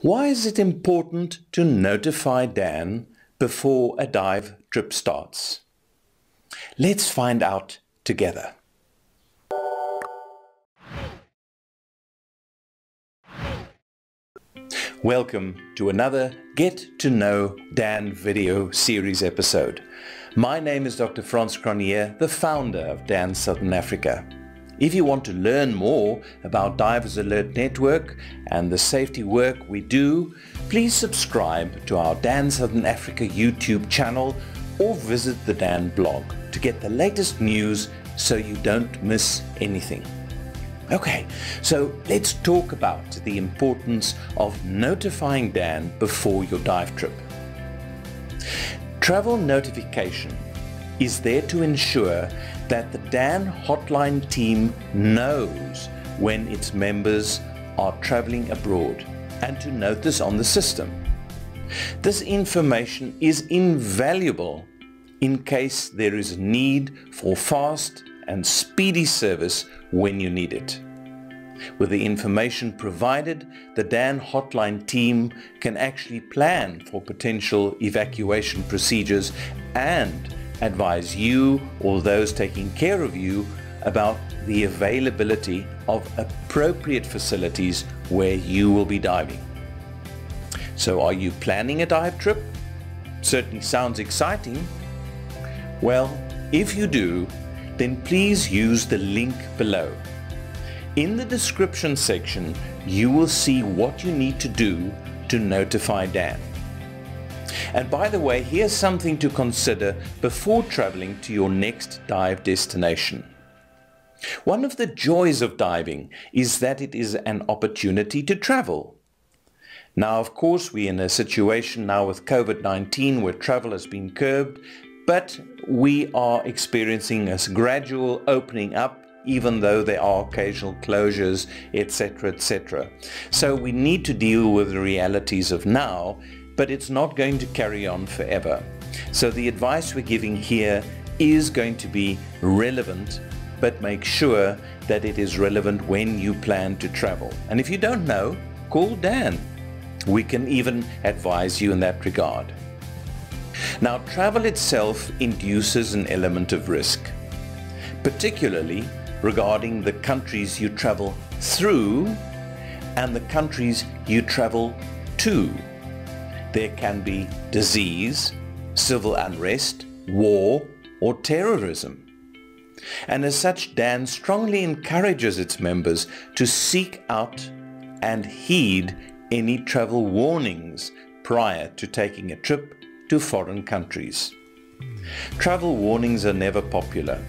Why is it important to notify DAN before a dive trip starts? Let's find out together. Welcome to another Get to Know DAN video series episode. My name is Dr. Frans Cronje, the founder of DAN Southern Africa. If you want to learn more about Divers Alert Network and the safety work we do, please subscribe to our DAN Southern Africa YouTube channel or visit the DAN blog to get the latest news so you don't miss anything. Okay, so let's talk about the importance of notifying DAN before your dive trip. Travel notification is there to ensure that the DAN hotline team knows when its members are traveling abroad and to note this on the system. This information is invaluable in case there is a need for fast and speedy service when you need it. With the information provided, the DAN hotline team can actually plan for potential evacuation procedures and advise you or those taking care of you about the availability of appropriate facilities where you will be diving. So are you planning a dive trip? Certainly sounds exciting. Well, if you do, then please use the link below. In the description section, you will see what you need to do to notify DAN. And by the way, here's something to consider before traveling to your next dive destination. One of the joys of diving is that it is an opportunity to travel. Now, of course, we're in a situation now with COVID-19 where travel has been curbed, but we are experiencing a gradual opening up, even though there are occasional closures, etc., etc. So we need to deal with the realities of now, but it's not going to carry on forever. So the advice we're giving here is going to be relevant, but make sure that it is relevant when you plan to travel. And if you don't know, call DAN. We can even advise you in that regard. Now, travel itself induces an element of risk, particularly regarding the countries you travel through and the countries you travel to. There can be disease, civil unrest, war, or terrorism. And as such, DAN strongly encourages its members to seek out and heed any travel warnings prior to taking a trip to foreign countries. Travel warnings are never popular,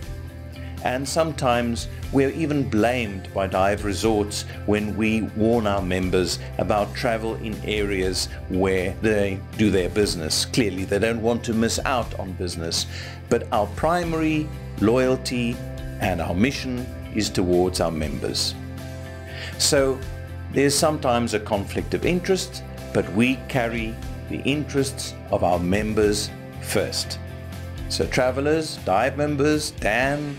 and sometimes we're even blamed by dive resorts when we warn our members about travel in areas where they do their business. Clearly, they don't want to miss out on business, but our primary loyalty and our mission is towards our members. So there's sometimes a conflict of interest, but we carry the interests of our members first. So travelers, dive members, DAN,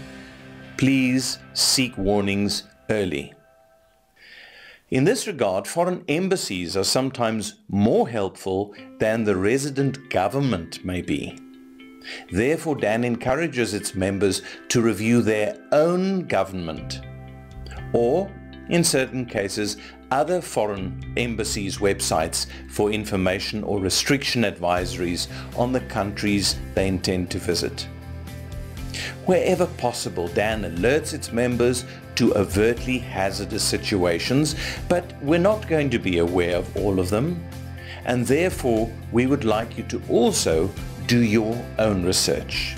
please seek warnings early. In this regard, foreign embassies are sometimes more helpful than the resident government may be. Therefore, DAN encourages its members to review their own government or, in certain cases, other foreign embassies' websites for information or restriction advisories on the countries they intend to visit. Wherever possible, DAN alerts its members to overtly hazardous situations, but we're not going to be aware of all of them, and therefore we would like you to also do your own research.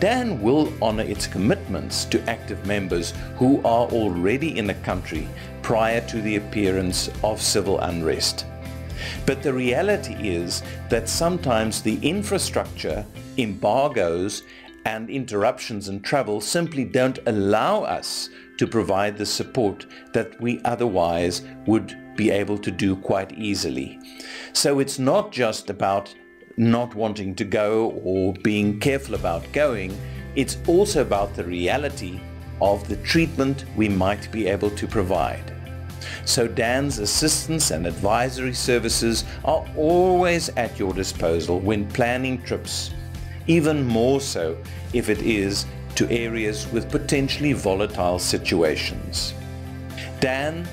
DAN will honor its commitments to active members who are already in a country prior to the appearance of civil unrest. But the reality is that sometimes the infrastructure, embargoes and interruptions in travel simply don't allow us to provide the support that we otherwise would be able to do quite easily. So it's not just about not wanting to go or being careful about going, it's also about the reality of the treatment we might be able to provide. So DAN's assistance and advisory services are always at your disposal when planning trips, even more so if it is to areas with potentially volatile situations. DAN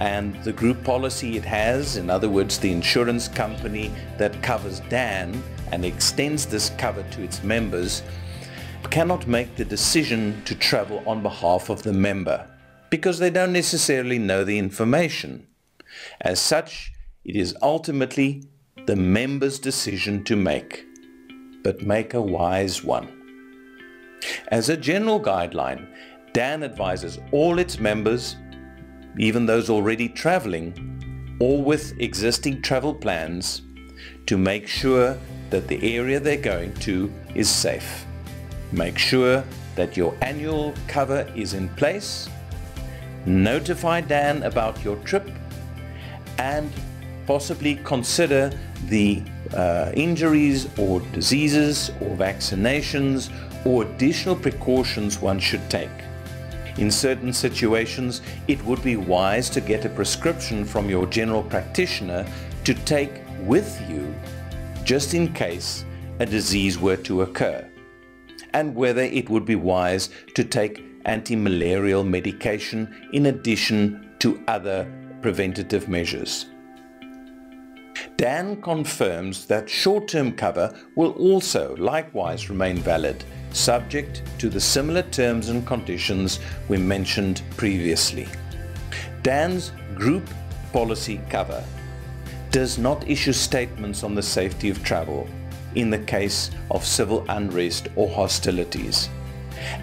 and the group policy it has, in other words the insurance company that covers DAN and extends this cover to its members, cannot make the decision to travel on behalf of the member because they don't necessarily know the information. As such, it is ultimately the member's decision to make, but make a wise one. As a general guideline, DAN advises all its members, even those already traveling or with existing travel plans, to make sure that the area they're going to is safe. Make sure that your annual cover is in place, notify DAN about your trip, and possibly consider the injuries or diseases or vaccinations or additional precautions one should take. In certain situations, it would be wise to get a prescription from your general practitioner to take with you just in case a disease were to occur, and whether it would be wise to take anti-malarial medication in addition to other preventative measures. DAN confirms that short-term cover will also likewise remain valid, subject to the similar terms and conditions we mentioned previously. DAN's group policy cover does not issue statements on the safety of travel in the case of civil unrest or hostilities,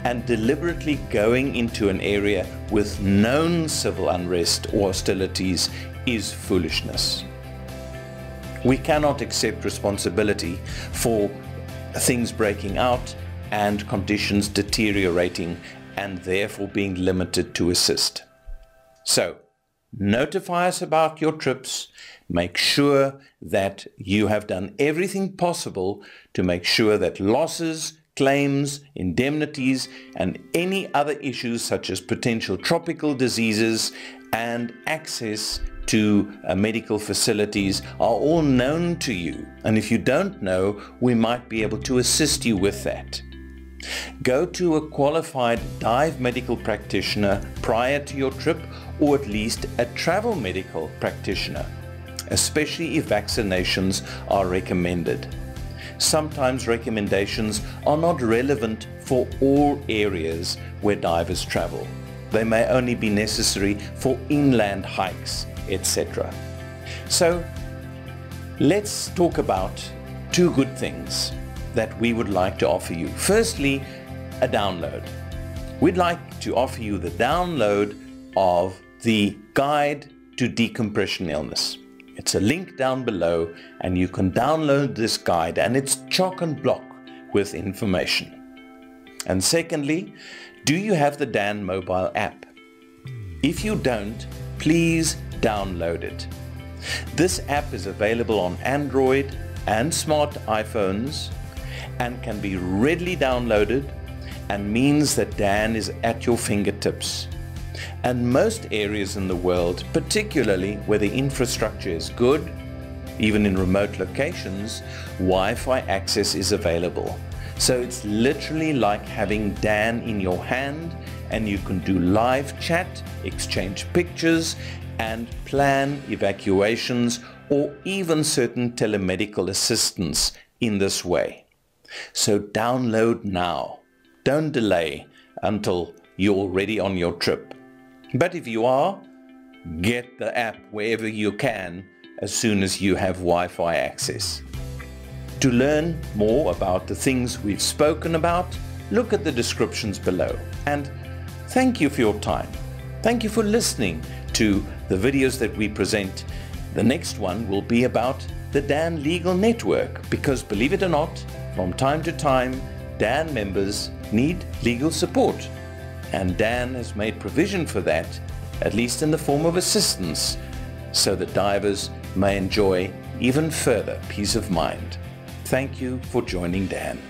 and deliberately going into an area with known civil unrest or hostilities is foolishness. We cannot accept responsibility for things breaking out and conditions deteriorating and therefore being limited to assist. So, notify us about your trips. Make sure that you have done everything possible to make sure that losses, claims, indemnities, and any other issues such as potential tropical diseases and access to medical facilities are all known to you. And if you don't know, we might be able to assist you with that. Go to a qualified dive medical practitioner prior to your trip, or at least a travel medical practitioner, especially if vaccinations are recommended. Sometimes recommendations are not relevant for all areas where divers travel. They may only be necessary for inland hikes, etc. So let's talk about two good things that we would like to offer you. Firstly, a download. We'd like to offer you the download of the Guide to Decompression Illness. It's a link down below and you can download this guide, and it's chock and block with information. And secondly, do you have the DAN mobile app? If you don't, please download it. This app is available on Android and smart iPhones and can be readily downloaded and means that DAN is at your fingertips. And most areas in the world, particularly where the infrastructure is good, even in remote locations, Wi-Fi access is available. So it's literally like having DAN in your hand, and you can do live chat, exchange pictures, and plan evacuations or even certain telemedical assistance in this way. So download now. Don't delay until you're already on your trip. But if you are, get the app wherever you can as soon as you have Wi-Fi access. To learn more about the things we've spoken about, look at the descriptions below. And thank you for your time. Thank you for listening to the videos that we present. The next one will be about the DAN Legal Network, because believe it or not, from time to time, DAN members need legal support. And DAN has made provision for that, at least in the form of assistance, so that divers may enjoy even further peace of mind. Thank you for joining DAN.